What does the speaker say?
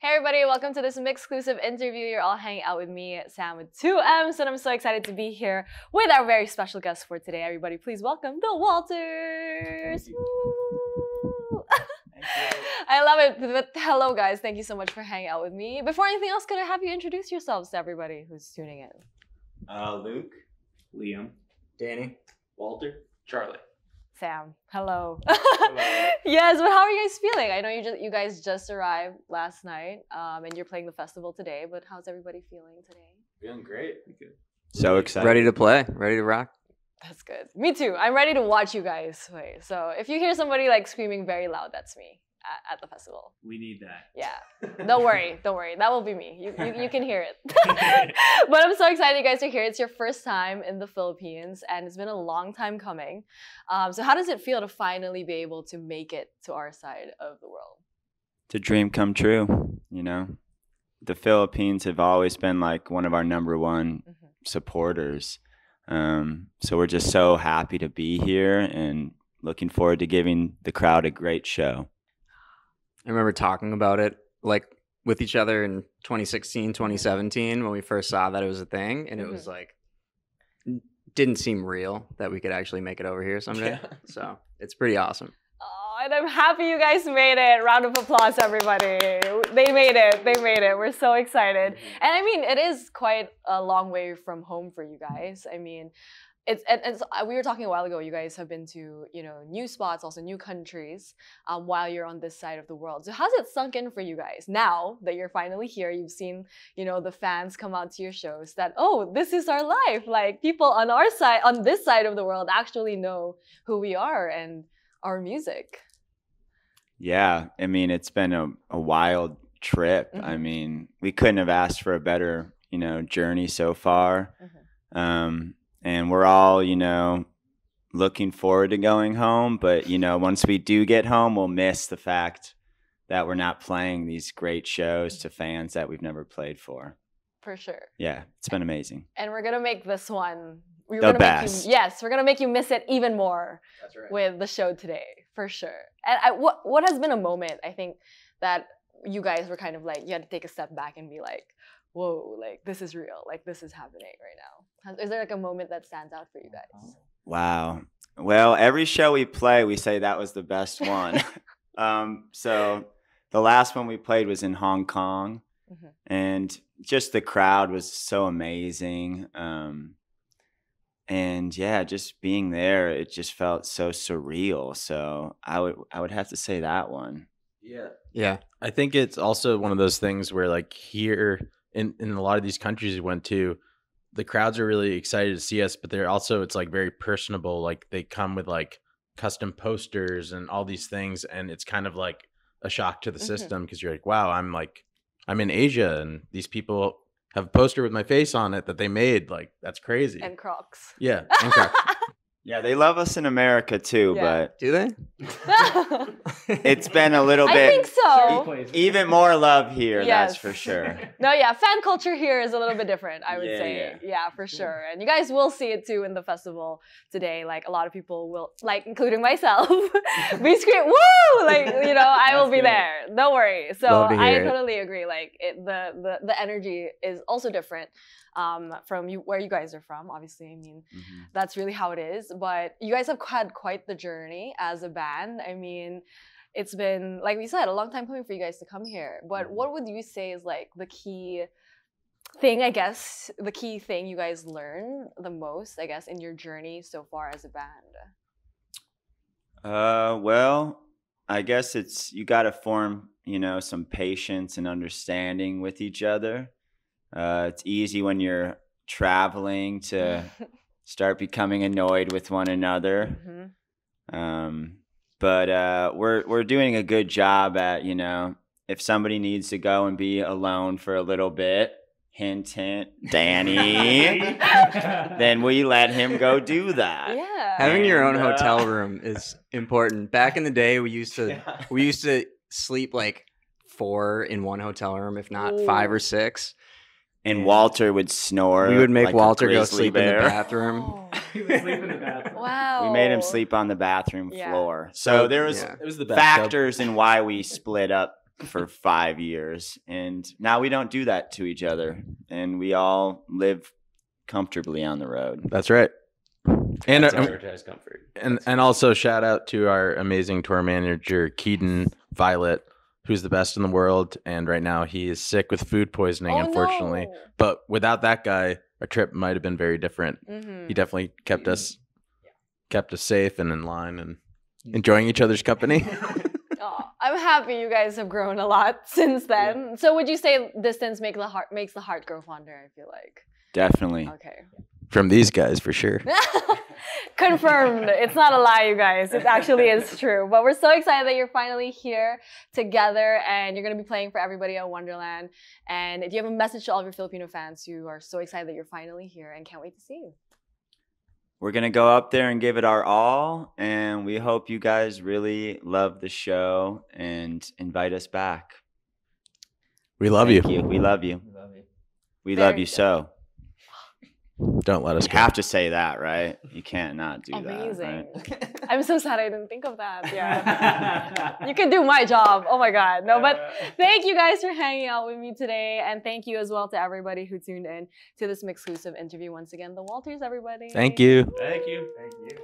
Hey everybody, welcome to this MYXclusive interview. You're all hanging out with me, Sam with 2Ms, and I'm so excited to be here with our very special guest for today. Everybody, please welcome the Walters! Thank you. Thank you. I love it, but hello guys, thank you so much for hanging out with me. Before anything else, could I have you introduce yourselves to everybody who's tuning in? Luke, Liam, Danny, Walter, Charlie. Sam, hello. Hello. Yes, but how are you guys feeling? I know you guys just arrived last night, and you're playing the festival today. But how's everybody feeling today? Feeling great. So excited. Ready to play? Ready to rock? That's good. Me too. I'm ready to watch you guys play. So if you hear somebody like screaming very loud, that's me at the festival. We need that. Yeah. Don't worry. Don't worry. That will be me. You can hear it. But I'm so excited you guys are here. It's your first time in the Philippines, and it's been a long time coming. So how does it feel to finally be able to make it to our side of the world? It's a dream come true, you know. The Philippines have always been like one of our #1 supporters. So we're just so happy to be here and looking forward to giving the crowd a great show. I remember talking about it like with each other in 2016, 2017, when we first saw that it was a thing, and it was like, didn't seem real that we could actually make it over here someday. Yeah. So it's pretty awesome. Oh, and I'm happy you guys made it. Round of applause, everybody. They made it. They made it. We're so excited. And I mean, it is quite a long way from home for you guys. I mean, It's we were talking a while ago, you guys have been to, you know, new spots, also new countries, while you're on this side of the world. So how's it sunk in for you guys now that you're finally here? You've seen, you know, the fans come out to your shows that, oh, this is our life. Like, people on our side, on this side of the world, actually know who we are and our music. Yeah, I mean, it's been a wild trip. I mean, we couldn't have asked for a better, you know, journey so far. And we're all, you know, looking forward to going home. But, you know, once we do get home, we'll miss the fact that we're not playing these great shows to fans that we've never played for. For sure. Yeah, it's been amazing. And we're going to make this one the best. Yes, we're going to make you miss it even more. That's right. With the show today, for sure. And what has been a moment, I think, that you guys were kind of like, you had to take a step back and be like, whoa, like this is real, like this is happening right now. Is there like a moment that stands out for you guys? Wow. Well, every show we play, we say that was the best one. So the last one we played was in Hong Kong, and just the crowd was so amazing. And yeah, just being there, it just felt so surreal. So I would have to say that one. Yeah. Yeah. I think it's also one of those things where like here, in a lot of these countries we went to, the crowds are really excited to see us, but they're also, it's like very personable. Like they come with like custom posters and all these things. And it's kind of like a shock to the system, because you're like, wow, I'm in Asia and these people have a poster with my face on it that they made. Like, that's crazy. And Crocs. Yeah. And Crocs. Yeah, they love us in America too, yeah. But do they? It's been a little bit. I think so. Even more love here, yes. That's for sure. No, yeah, fan culture here is a little bit different, I would say. Yeah. Yeah, for sure. And you guys will see it too in the festival today. Like a lot of people will, like including myself, be screaming, "Woo!" Like, you know, I will be there. Don't worry. So I totally agree. Like the energy is also different. From where you guys are from, obviously, I mean, that's really how it is. But you guys have had quite the journey as a band. I mean, it's been, like we said, a long time coming for you guys to come here. But what would you say is like the key thing, I guess, the key thing you guys learn the most, I guess, in your journey so far as a band? Well, I guess it's, you got to form, you know, some patience and understanding with each other. It's easy when you're traveling to start becoming annoyed with one another. But we're doing a good job at, you know, if somebody needs to go and be alone for a little bit, hint, hint, Danny, then we let him go do that. Yeah. Having your own hotel room is important. Back in the day, we used to sleep like 4 in one hotel room, if not 5 or 6. And Walter would snore. We would make like Walter go sleep in the bathroom. Oh. He would sleep in the bathroom. Wow. We made him sleep on the bathroom floor. So there was the factors in why we split up for 5 years. And now we don't do that to each other. And we all live comfortably on the road. That's right. And prioritize comfort. And also shout out to our amazing tour manager, Keaton Violet, who's the best in the world. And right now he is sick with food poisoning, unfortunately. No. But without that guy, our trip might have been very different. Mm-hmm. He definitely kept us safe and in line and enjoying each other's company. Oh, I'm happy you guys have grown a lot since then. Yeah. So would you say distance makes the heart grow fonder, I feel like? Definitely. Okay. From these guys, for sure. Confirmed. It's not a lie, you guys. It actually is true. But we're so excited that you're finally here together and you're going to be playing for everybody at Wonderland. And if you have a message to all of your Filipino fans, you are so excited that you're finally here and can't wait to see you. We're going to go up there and give it our all. And we hope you guys really love the show and invite us back. We love you. We love you. We love you. We love you so. Don't let us go. You have to say that, right? You can't not do that. Right? I'm so sad I didn't think of that. Yeah. You can do my job. Oh my God. No, but thank you guys for hanging out with me today. And thank you as well to everybody who tuned in to this MYXclusive interview. Once again, the Walters, everybody. Thank you. Thank you. Thank you.